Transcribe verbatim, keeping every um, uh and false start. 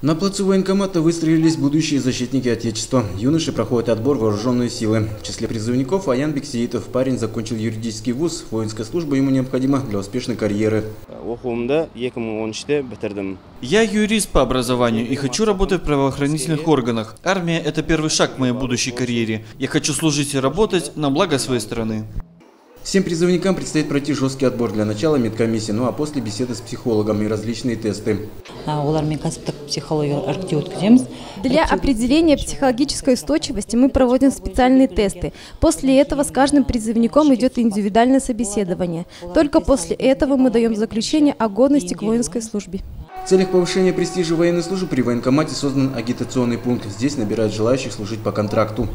На плацу военкомата выстроились будущие защитники Отечества. Юноши проходят отбор вооруженные силы. В числе призывников Аян Бексиитов. Парень закончил юридический вуз. Воинская служба ему необходима для успешной карьеры. Я юрист по образованию и хочу работать в правоохранительных органах. Армия – это первый шаг к моей будущей карьере. Я хочу служить и работать на благо своей страны. Всем призывникам предстоит пройти жесткий отбор, для начала медкомиссии, ну а после беседы с психологом и различные тесты. Для определения психологической устойчивости мы проводим специальные тесты. После этого с каждым призывником идет индивидуальное собеседование. Только после этого мы даем заключение о годности к воинской службе. В целях повышения престижа военной службы при военкомате создан агитационный пункт. Здесь набирают желающих служить по контракту.